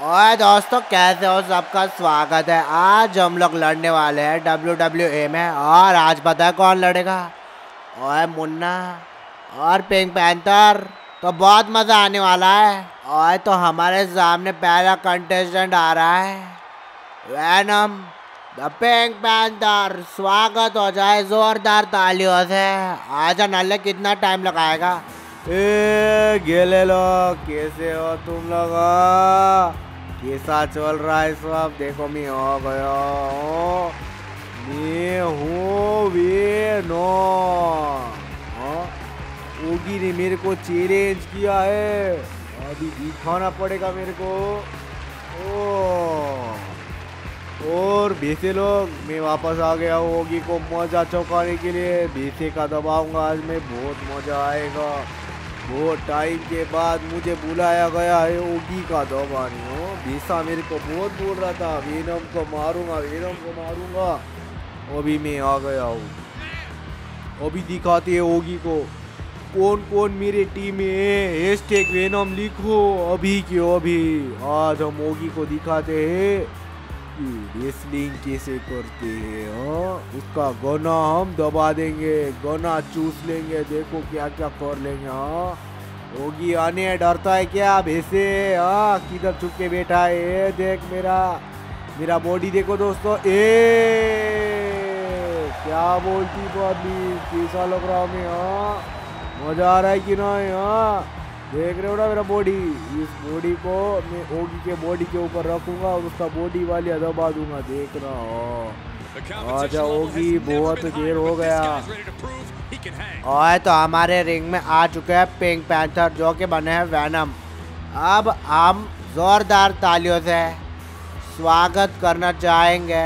और दोस्तों कैसे हो, सबका स्वागत है। आज हम लोग लड़ने वाले हैं WWE में। और आज पता है कौन लड़ेगा? और मुन्ना और पिंक पैंथर। तो बहुत मज़ा आने वाला है। और तो हमारे सामने पहला कंटेस्टेंट आ रहा है, वैनम द पिंक पैंथर। स्वागत हो जाए जोरदार तालियों से। आजा नल्ले, कितना टाइम लगाएगा? ए गेले लोग, कैसे हो तुम लोग? कैसा चल रहा है सब? देखो मैं हो गया, मैं हूँ वेनो। ओगी ने मेरे को चैलेंज किया है, अभी दिखाना पड़ेगा मेरे को। ओ और भैसे लोग, मैं वापस आ गया हूँ ओगी को मजा चौंकाने के लिए। भैसे का दबाऊंगा आज मैं, बहुत मजा आएगा। बहुत टाइम के बाद मुझे बुलाया गया है ओगी का दबानी हो। भीसा मेरे को बहुत बोल रहा था वेनम को मारूंगा, वेनम को मारूंगा। अभी मैं आ गया हूँ। अभी दिखाते है ओगी को कौन कौन मेरे टीम में है। हैशटैग वेनम लिखो अभी के अभी। आज हम ओगी को दिखाते हैं कि रेसलिंग कैसे करते हैं। हाँ, उसका गना हम दबा देंगे, गना चूस लेंगे। देखो क्या क्या कर लेंगे। हाँ, ओगी आने डरता है क्या भैसे? हाँ, किधर छुप के बैठा है? ए देख मेरा बॉडी देखो दोस्तों। ए क्या बोलती बॉडी, कैसा लग रहा हमें? हाँ, मजा आ रहा है कि ना? हाँ, देख रहे हो ना मेरा बॉडी। इस बॉडी को मैं ओगी के बॉडी के ऊपर रखूंगा और उसका बॉडी वाली दबा दूंगा। देख रहा हो, आजा ओगी, बहुत देर हो गया। और तो हमारे रिंग में आ चुके हैं पिंक पैंथर, जो के बने हैं वैनम। अब हम जोरदार तालियों से स्वागत करना चाहेंगे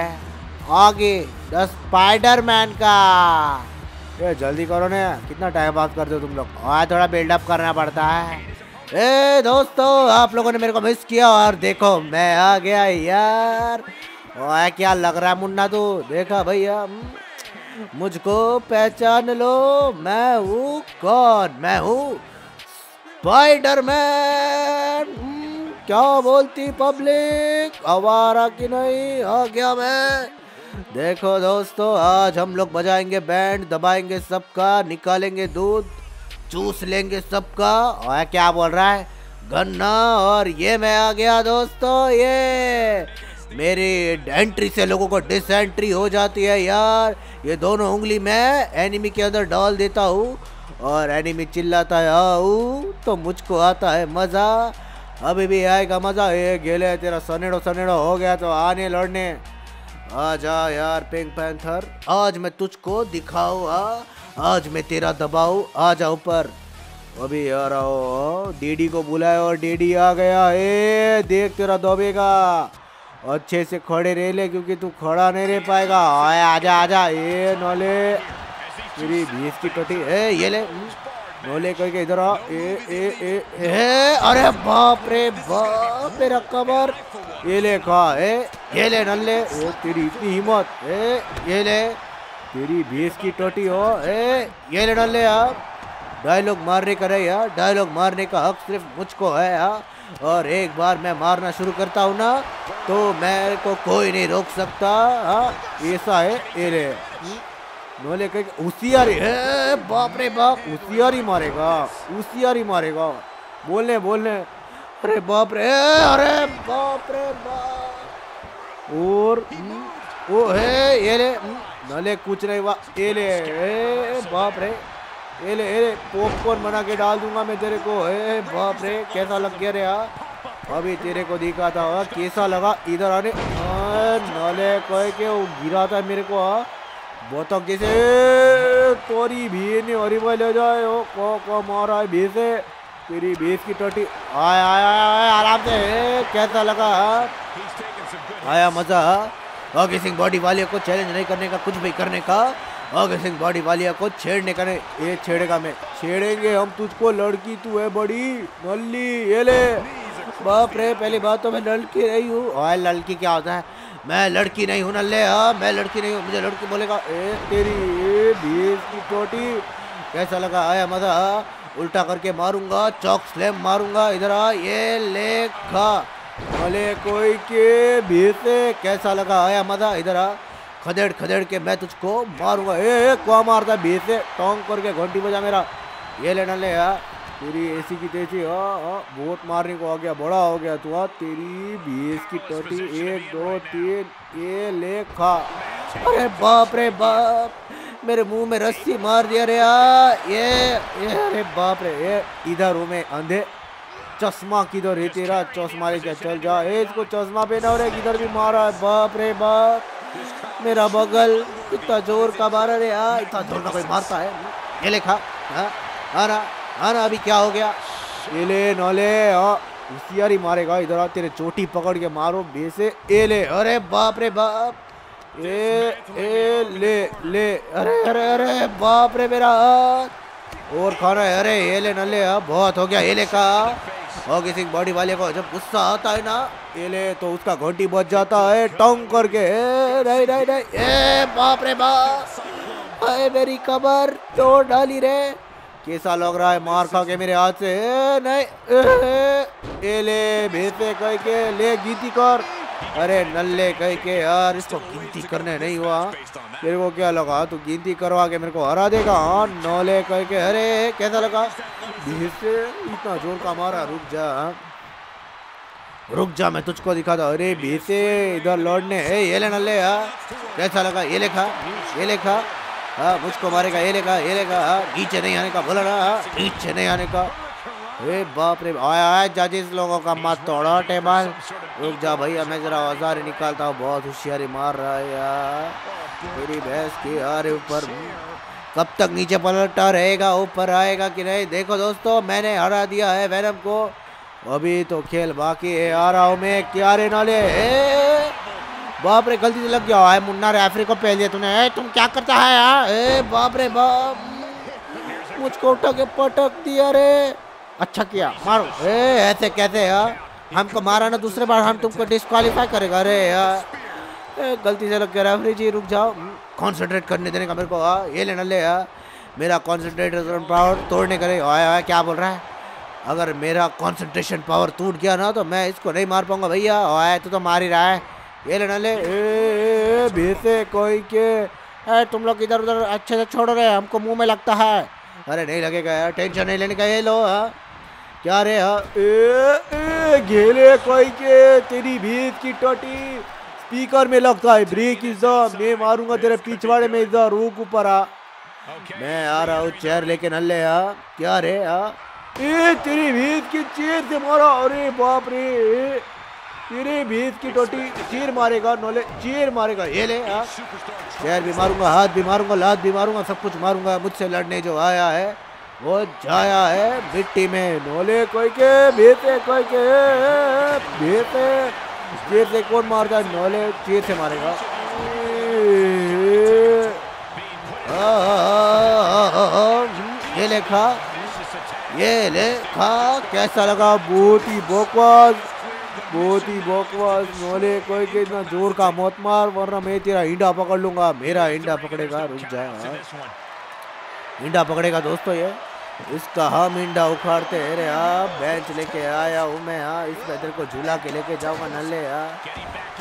ओगी द स्पाइडरमैन का। ए जल्दी करो ना, कितना टाइम बात करते हो तुम लोग? और थोड़ा बिल्डअप करना पड़ता है। ए दोस्तों, आप लोगों ने मेरे को मिस किया और देखो मैं आ गया यार। और क्या लग रहा है मुन्ना? तू देखा भैया, मुझको पहचान लो, मैं हूँ कौन? मैं हूँ स्पाइडरमैन। क्या बोलती पब्लिक, आवारा कि नहीं? आ गया मैं। देखो दोस्तों, आज हम लोग बजाएंगे बैंड, दबाएंगे सबका, निकालेंगे दूध, चूस लेंगे सबका। और क्या बोल रहा है गन्ना? और ये मैं आ गया दोस्तों। ये मेरी एंट्री से लोगों को डिसेंट्री हो जाती है यार। ये दोनों उंगली मैं एनिमी के अंदर डाल देता हूँ और एनिमी चिल्लाता है आऊ, तो मुझको आता है मज़ा। अभी भी आएगा मज़ा। ये गेले तेरा सनेड़ो सनेड़ो हो गया तो आने लड़ने। आजा यार पिंक पैंथर, आज मैं तुझको दिखाऊंगा, आज मैं तेरा दबाऊ। आजा ऊपर। अभी यार आओ, डीडी को बुलाया और डीडी आ गया। ए देख तेरा दबेगा। अच्छे से खड़े रह ले, क्योंकि तू खड़ा नहीं रह पाएगा। आए आजा आजा। ए नोले तेरी भीस की कटी। ए ये ले नोले करके इधर आ। ए ए ए ए अरे बाप रे बाप, तेरा कमर। ये ले खा। ए ये ले नल्ले, ओ तेरी इतनी हिम्मत। ए ये ले तेरी भैंस की टोटी हो। ए ये ले नल्ले। आप डायलॉग मारने का रही यार, डायलॉग मारने का हक सिर्फ मुझको है यार। और एक बार मैं मारना शुरू करता हूँ ना, तो मेरे को कोई नहीं रोक सकता। ऐसा है। ये ले नोले करके होशियारी। बाप रे बाप, होशियारी मारेगा, होशियारी मारेगा। बोलने बोलने। अरे बाप रे, अरे बाप रे बाप। और ओ है ये ले नले, कुछ नहीं हुआ। ये ले बाप रे, ये ले पॉपकॉर्न बना के डाल दूंगा मैं तेरे को। ए बाप रे, कैसा लग गया रे यार? अभी तेरे को दिखा था कैसा लगा। इधर आने नले कह के वो गिरा था मेरे को। हाँ बतख जैसे तोरी भीड़ ने हरी भाई ले जाए। ओ मारा है भीसे, तेरी भैंस की टोटी। आया आया आया आराम से। कैसा लगा? आया मजा। ओगी सिंह बॉडी वाले को चैलेंज नहीं करने का, कुछ भी करने का। ओगी सिंह बॉडी वाले को छेड़ने का नहीं। ये छेड़ेगा मैं, छेड़ेंगे हम तुझको लड़की। तू है बड़ी नल्ली। ये ले बाप रे, पहली बात तो मैं लड़की नहीं हूँ। आया लड़की क्या होता है? मैं लड़की नहीं हूँ नल्ले। हाँ मैं लड़की नहीं हूँ, मुझे लड़की बोलेगा। ए तेरी भैंस की टोटी। कैसा लगा? आया मजा। उल्टा करके मारूंगा, चौक स्लैम मारूंगा। इधर आ। ये ले खा। भले कोई के भीड़ से कैसा लगा, आया मजा, इधर आ, खदेड़ खदेड़ के मैं तुझको मारूंगा। ए को मारता भीड़ से, टोंग करके घंटी बजा मेरा, ये लेना ले यार तेरी ऐसी की तेजी। बहुत मारने को आ गया, बड़ा हो गया तू, तेरी भीस की टोटी। 1 2 3 ये ले खा। अरे बाप रे बाप, मेरे मुंह में रस्सी मार दिया रे यार। ये अरे बाप रे, ये इधर हूँ मैं अंधे, चश्मा किधर है तेरा, चश्मा लेके चल जा। ए इसको चश्मा पहना रे, किधर भी मारा है। बाप रे बाप, मेरा बगल इतना जोर का मारा रे यार, इतना जोर का कोई मारता है। ये ले खा। हाँ ना अभी क्या हो गया, ये ले नौले। होशियारी मारेगा, इधर आ, तेरे चोटी पकड़ के मारो बेसे। ए ले, अरे बाप रे बाप, ए ले अरे अरे अरे बाप रे मेरा हाथ, और खाना है। अरे ये ले नले, बहुत हो गया। ये ले का, और किसी बॉडी वाले को जब गुस्सा आता है ना, ये ले तो उसका घंटी बच जाता है टोंग करके। ए बाप रे बाप, अरे मेरी कमर तोड़ डाली रे, कैसा लग रहा है मार खा के मेरे हाथ से। नहीं, ए ले भेसे कह के ले गिनती कर। अरे नल्ले कह के यार, इसको गिनती करने नहीं हुआ। तेरे को क्या लगा तू गिनती करवा के मेरे को हरा देगा? हाँ नौले कह के। अरे कैसा लगा भेसे, इतना जोर का मारा। रुक जा मैं तुझको दिखाता। अरे भेसे इधर लौटने। ये ले नल्ले यार, कैसा लगा? ये ले खा। हाँ मुझको मारेगा। ये लेगा। हाँ नीचे नहीं आने का बोला ना, नीचे नहीं आने का। अरे बाप रे, आया जजेस लोगों का मत तोड़ा टेबल। रुक जा भैया, मैं जरा औजार निकालता हूँ, बहुत होशियारी मार रहा है यार मेरी भैंस की। अरे ऊपर, कब तक नीचे पलटा रहेगा, ऊपर आएगा कि नहीं? देखो दोस्तों, मैंने हरा दिया है वेनम को, अभी तो खेल बाकी है। आ रहा हूँ मैं, क्या रे नाले। बाप रे, गलती से लग गया है मुन्ना रे, आफरी को पहले तूने। तुम क्या करता है यार? बाप रे बाप, मुझको उठा के पटक दिया रे। अच्छा किया, मारो। ऐसे कैसे यार, हमको मारा ना, दूसरे बार हम तुमको डिस्क्वालीफाई करेगा। अरे यार गलती से लग गया रेफरी जी, रुक जाओ, कॉन्सेंट्रेट करने देने का मेरे को। ये लेना ले यार, मेरा कॉन्सेंट्रेशन पावर तोड़ने करे। क्या बोल रहा है? अगर मेरा कॉन्सेंट्रेशन पावर टूट गया ना तो मैं इसको नहीं मार पाऊंगा भैया। तू तो मार ही रहा है। ये लेना ले। ए भेसे कोई के, तुम लोग इधर उधर अच्छे से छोड़ रहे, हमको मुंह में लगता है। अरे नहीं लगेगा यार, टेंशन नहीं लेने का। ये लो। क्या रे? ए घेले कोई के, तेरी भीत की टोटी स्पीकर में लगता है। ब्रेक इधर, मैं मारूंगा तेरे पिछवाड़े में। इधर रुक, ऊपर आ, मैं आ रहा हूँ चेयर लेके नल्ले। क्या रे? ए तेरी भीत की चेयर से मारा। अरे बाप रे, तेरे भीत की टोटी। चीर मारेगा नोले, चीर मारेगा। ये ले, पैर भी मारूंगा, हाथ भी मारूंगा, लात भी मारूंगा, सब कुछ मारूंगा। मुझसे लड़ने जो आया है वो जाया है मिट्टी में। नोले कोई के भेते चीर से कौन मारता है? नोले चीर से मारेगा। ये ले खा। कैसा लगा? बहुत ही बकवास नोले कोई के, इतना जोर का मौत मार, वरना मैं तेरा ईंडा पकड़ लूंगा। मेरा ईंडा पकड़ेगा? रुक जाए, ईंडा पकड़ेगा दोस्तों ये, इसका हम ईंडा उखाड़ते हैं रे। बेंच लेके आया हूँ मैं, इस बेदर को झूला के लेके जाऊंगा नले।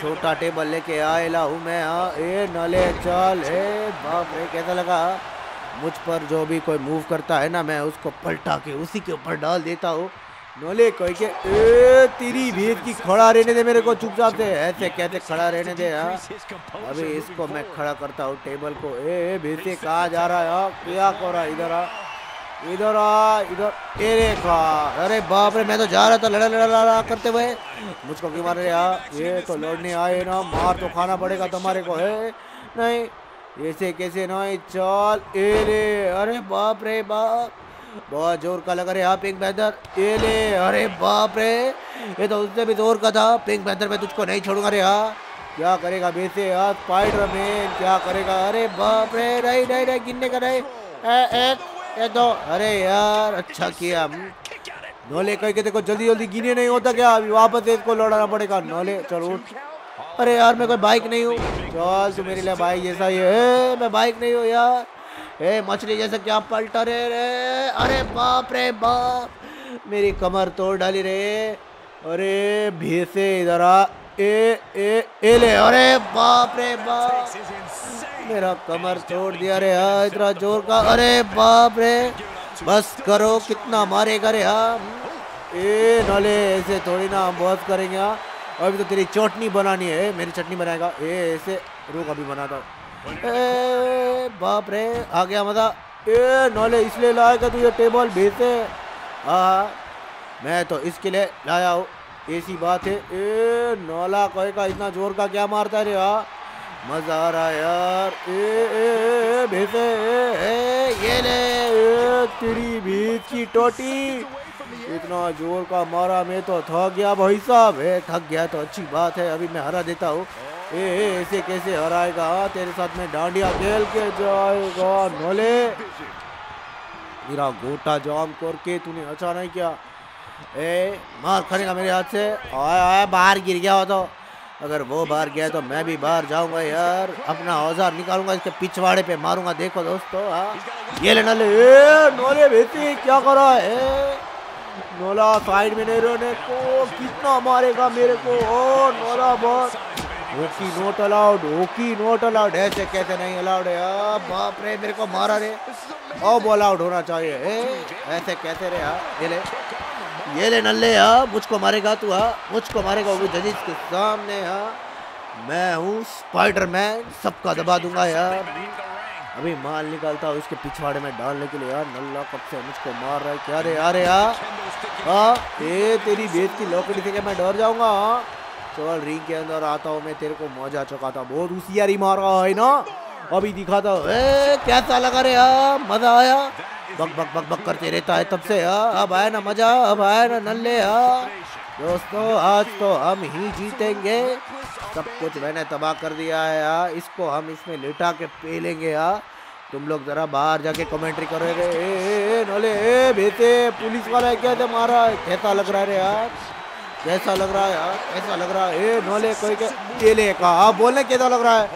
छोटा टेबल लेके आया हूँ मैं। ए नले चल। ए बाप रे, कैसा लगा? मुझ पर जो भी कोई मूव करता है ना, मैं उसको पलटा के उसी के ऊपर डाल देता हूँ। नोले कोई के, ए तेरी भीड़ की, खड़ा रहने दे मेरे को चुपचाप से। ऐसे कहते खड़ा रहने दे यार, अभी इसको मैं खड़ा करता हूँ टेबल को। ए भीते कहाँ जा रहा है? क्या कर रहा है? इधर आ। ए खा। अरे बाप रे, मैं तो जा रहा था लड़ा करते हुए, मुझको क्यों मार रहे यार? ये तो लड़ने आए ना, मार तो खाना पड़ेगा तुम्हारे को। है नहीं, ऐसे कैसे? नहीं चल। ए रे, अरे बाप रे बाप, बहुत जोर का लगा रे यहाँ पिंक पैंथर। ये ले, अरे बाप रे, ये तो उससे भी जोर का था। पिंक पैंथर में तुझको नहीं छोड़ूंगा रे। क्या करेगा बेसे यार? स्पाइडरमैन क्या करेगा? अरे बाप रे, नहीं गिनने का नहीं। एक दो। अरे यार अच्छा किया नोले कह के, देखो जल्दी गिने नहीं होता क्या? अभी वापस इसको लौटाना पड़ेगा। नोले चल उठ। अरे यार मैं कोई बाइक नहीं हूँ। चल तू मेरे लिए बाइक जैसा ही है, मैं बाइक नहीं हूँ यार। मछली जैसे क्या पलटा रे। अरे बाप रे बाप, मेरी कमर तोड़ डाली रे। अरे भैसे इधर आ, ए ए ए ले, अरे बाप रे बाप, मेरा कमर छोड़ दिया रे, हाँ इतना जोर का, अरे बाप रे, बस करो, कितना मारेगा रे, हाँ ए नाले, ऐसे थोड़ी ना हम बहुत करेंगे, हाँ अभी तो तेरी चटनी बनानी है, मेरी चटनी बनाएगा, ए ऐसे रुक अभी बनाता हूँ, ए बाप रे आ गया मजा, ए नाले इसलिए लाएगा तुझे टेबल भेजे, हाँ मैं तो इसके लिए लाया हूँ, ऐसी बात है, ए नौला कोई का इतना जोर का क्या मारता है रे, हाँ मजा आ रहा है यार, ए भैसे ये ले तेरी भीत की टोटी, इतना जोर का मारा मैं तो थक गया भाई साहब, ए थक गया तो अच्छी बात है, अभी मैं हरा देता हूँ, ए ऐसे कैसे हराएगा, तेरे साथ में डांडिया खेल के जाएगा नौले, मेरा गोटा जाम करके तूने अच्छा नहीं किया, ए मार खाने मेरे हाथ से, आया बाहर गिर गया हो, तो अगर वो बाहर गया तो मैं भी बाहर जाऊंगा यार, अपना औजार निकालूंगा, इसके पिछवाड़े पे मारूंगा, देखो दोस्तों ये ले नले, ए नोले बेटी क्या करा है, नोला साइड में नहीं रोने को, कितना मारेगा मेरे को, ओ नोला boss, hockey not allowed, hockey not allowed, ऐसे कैसे नहीं अलाउड है यार, बाप रे मेरे को मारा रे, अब अलाउड होना चाहिए, ऐसे कैसे रे यार, ये ले नल्ले, हाँ मुझको मारेगा तू, हाँ मुझको मारेगा, वो जजिस के सामने, हाँ मैं हूँ स्पाइडरमैन, सबका दबा दूंगा यार, अभी माल निकालता हूँ इसके पिछवाड़े में डालने के लिए, यार नल्ला कब से मुझको मार रहा है क्या रे यार, यार हाँ ये तेरी बेत की लौकड़ी से क्या मैं डर जाऊँगा, हाँ चल रिंग के अंदर आता हूँ मैं, तेरे को मौजा चौकाता, बहुत उसी मार रहा है ना, अभी दिखाता हूँ, कैसा लगा रे, हाँ मज़ा आया, बक बक बक बक करते रहता है तब से, अब आया ना मजा, अब आया ना नल्ले, दोस्तों आज तो हम ही जीतेंगे, सब कुछ मैंने तबाह कर दिया है, इसको हम इसमें लिटा के पी लेंगे, तुम लोग जरा बाहर जाके कमेंट्री करोगे, ए नोले ए बेटे पुलिस वाला है क्या, तो मारा कैसा लग रहा है यार, कैसा लग रहा है यार, कैसा लग रहा है, ए नोले कोई केले का आप बोलने कैसा लग रहा है,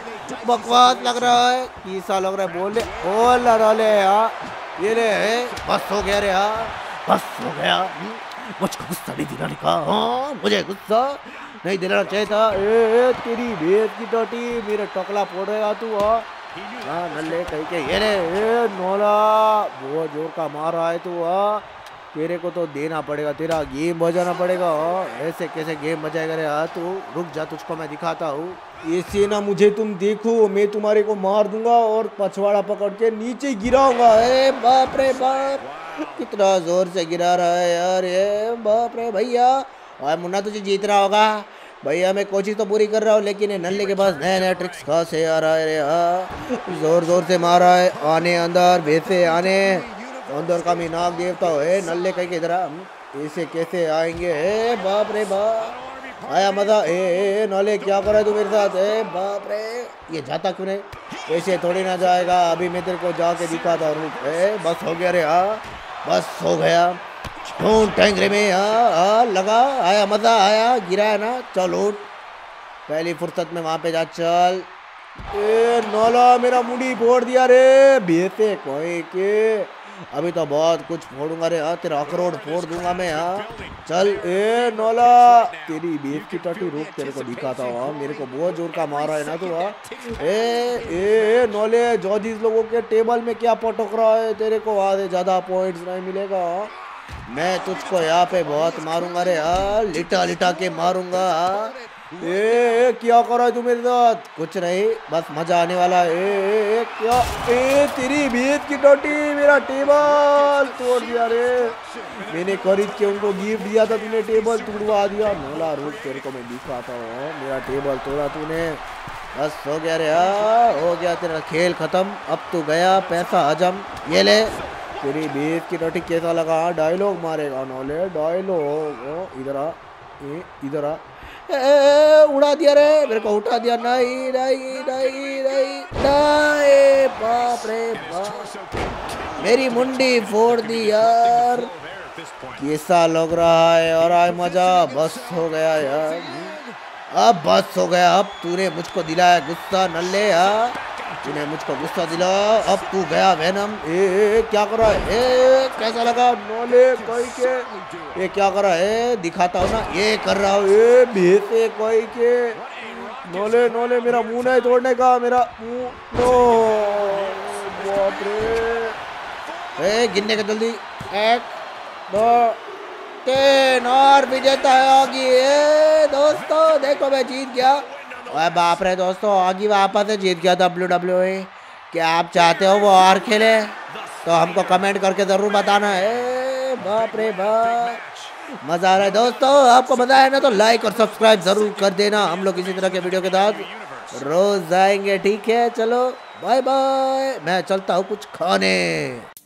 बकवास लग रहा है, कैसा लग रहा है बोले, बोल नोले यार, ये रे बस हो गया रे, हाँ बस हो गया, मुझको गुस्सा नहीं दिलाने का, हाँ मुझे गुस्सा नहीं दिलाना चाहिए था, ए तेरी बेद की टोटी, मेरा टकला फोड़ेगा तू, हाँ नल्ले कहीं के, ये रे नौला बहुत जोर का मार रहा है तू, हाँ तेरे को तो देना पड़ेगा, तेरा गेम बजाना पड़ेगा, ऐसे कैसे गेम बजाएगा रे, हाँ तू रुक जा, तुझको मैं दिखाता हूँ, ऐसे ना मुझे तुम देखो, मैं तुम्हारे को मार दूंगा और पछवाड़ा पकड़ के नीचे गिराऊंगा, अरे बाप रे बाप कितना जोर से गिरा रहा है यार, ये बाप रे भैया, और मुन्ना तुझे जीत रहा होगा भैया, मैं कोशिश तो पूरी कर रहा हूँ, लेकिन नल्ले के पास नए नए ट्रिक्स खास है यार, अरे हाँ जोर जोर से मारा है, आने अंदर भैसे आने अंदर का मैं नाग देवता हो, नल्ले कहीं के जरा ऐसे कैसे आएंगे, हे बाप रे बाप आया मजा, ए नौले क्या कर रहा है तू मेरे साथ, ए बाप रे ये जाता क्यों नहीं, ऐसे थोड़ी ना जाएगा, अभी मैं तेरे को जाके दिखाता हूँ, बस हो गया रे, हाँ बस हो गया, खून टैंक रे में, हाँ लगा, आया मजा, आया गिराया ना, चल उठ पहली फुर्सत में वहाँ पे जा, चल ए नौला मेरा मुंडी फोड़ दिया रे, बेटे कोई के अभी तो बहुत कुछ फोड़ूंगा रे, हाँ तेरा अखरोट फोड़ दूंगा मैं, हाँ चल ए नौला तेरी बेत की टट्टी, रुक तेरे को दिखाता हूँ, हाँ मेरे को बहुत जोर का मारा है ना तू, हाँ ए नौले जॉर्जिस लोगों के टेबल में क्या पटक रहा है, तेरे को आधे ज़्यादा पॉइंट्स नहीं मिलेगा, मैं तुझको यहाँ पे बहुत मारूंगा रे, हाँ लिटा लिटा के मारूंगा, ए क्या कर रहा है तू मेरे साथ, कुछ नहीं बस मजा आने वाला है, ए क्या ए तेरी भीत की टोटी, मेरा टेबल तोड़ दिया रे, मैंने खरीद के उनको गिफ्ट दिया था, तूने टेबल तोड़वा दिया, नौला रोज तेरे को मैं दिखाता हूँ, मेरा टेबल तोड़ा तूने, बस हो गया रे, हो गया तेरा खेल खत्म, अब तो गया पैसा हजम, ये ले तेरी भीत की टोटी, कैसा लगा डायलॉग मारेगा नौले, डायलॉग इधर आ, इधर आ, उड़ा दिया रे मेरे को, उठा दिया, नहीं नहीं नहीं नहीं नहीं, बाप रे बाप मेरी मुंडी फोड़ दी यार, कैसा लग रहा है, और आए मजा, बस हो गया यार, अब बस हो गया, अब तूने मुझको दिलाया गुस्सा नल्ले, जिन्हें मुझको गुस्सा दिला। अब तू गया वेनम। ए क्या कर रहा है? ए कैसा लगा नोले कोई के? ये क्या कर रहा है? दिखाता हूँ ना ये कर रहा हूँ। ए भेसे कोई के नोले नोले मेरा मुंह नहीं तोड़ने का, मेरा मुंह नो। बाप रे ए गिनने का जल्दी, 1 2 3 और विजेता है ऑगी। दोस्तों देखो मैं जीत गया। अरे बाप रे दोस्तों ऑगी वापस से जीत गया WWE। क्या आप चाहते हो वो और खेले? तो हमको कमेंट करके ज़रूर बताना है। बाप रे बाप मज़ा आ रहा है दोस्तों। आपको मज़ा आया ना तो लाइक और सब्सक्राइब ज़रूर कर देना। हम लोग इसी तरह के वीडियो के साथ रोज़ आएंगे। ठीक है चलो बाय बाय, मैं चलता हूँ कुछ खाने।